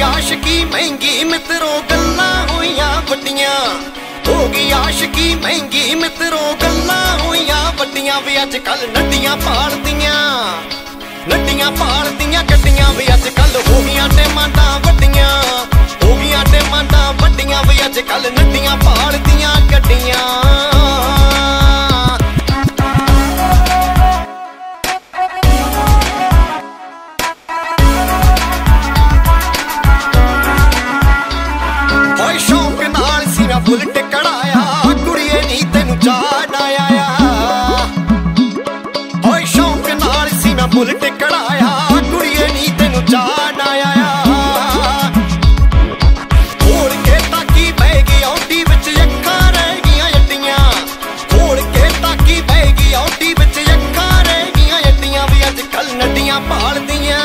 गई आशिकी महंगी मित्रों गल्ला होइया बड्डिया, हो गई आशिकी महंगी मित्रों गल्ला होइया बड्डिया। वे अज कल नड्डियां पालदियां, नड्डियां पालदियां गड्डियां। वे अज कल हो गई डिमांडां वड्डियां, हो गई डिमांडां वड्डियां। वे अज कल नड्डियां पालदियां गड्डियां। बुलेट कढ़ाया कुड़िए नी तेनू जान आया, ओए शौक नाल सी मैं बुलेट कढ़ाया कुड़िए नी तेनू जान आया। खोल के ताकी बहेगी औंदी विच अक्खां रह गईयां अड्डियां, खोल के ताकी बहेगी औंदी विच अक्खां रह गईयां अड्डियां। वी अज कल नड्डियां पालदियां,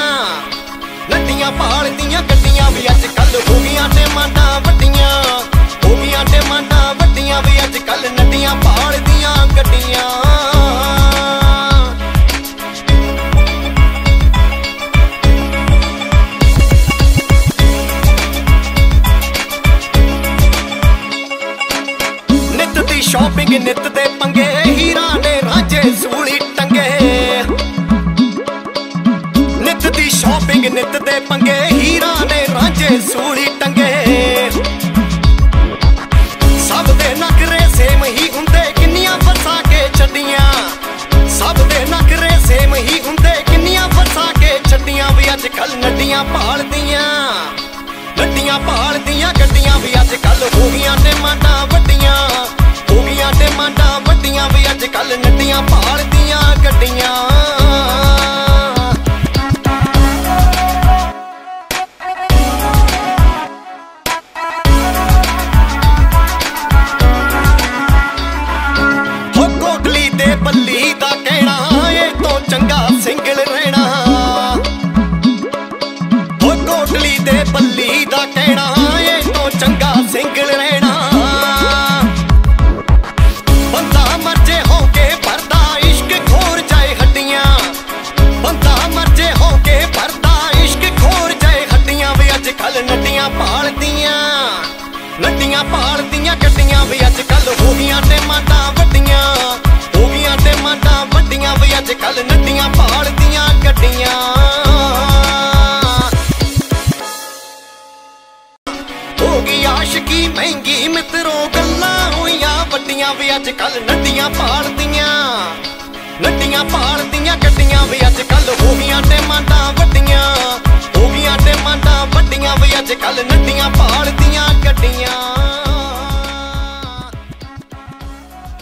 नड्डियां पालदियां गड्डियां। वी अज कल हो गईयां डिमांडां वड्डियां, डिमांडा वड्डियां। वे अज कल नड्डियां पाल दियां गड्डियां। नित दी शॉपिंग नित दे पंगे, हीरा ने रांझे सूली टंगे। नित दी शॉपिंग नित दे पंगे, हीरा ने रांझे सूली टंगे। नड्डियां पालदियां, नड्डियां पालदियां गड्डियां। वी अज कल हो गईयां डिमांडां वड्डियां, हो गईयां डिमांडां वड्डियां। वी अज कल नड्डियां पालदियां गड्डियां। हो कोकली ते बल्ली दा कहना ए तो चंगा सिंगल रहना, बल्ली दा कहना ए तो चंगा सिंगल रहना। बंदा मरजे होके भरदा इश्क खोर जाए हड्डियां, बंदा मरजे होके भरदा इश्क खोर जाए हड्डियां। वे अज कल नड्डियां पालदियां, नड्डियां पालदियां गड्डियां। वे अज कल हो गईयां डिमांडां वड्डियां, हो गईयां डिमांडां वड्डियां। वे अज कल नड्डियां पालदियां गड्डियां। आशिकी महंगी मित्रों गल्लां होइयां वड्डियां। वे अज कल नड्डियां पालदियां, नड्डियां पालदियां गड्डियां। वे अज कल हो गईयां डिमांडां वड्डियां, हो गईयां डिमांडां वड्डियां। वे अज कल नड्डियां पालदियां गड्डियां।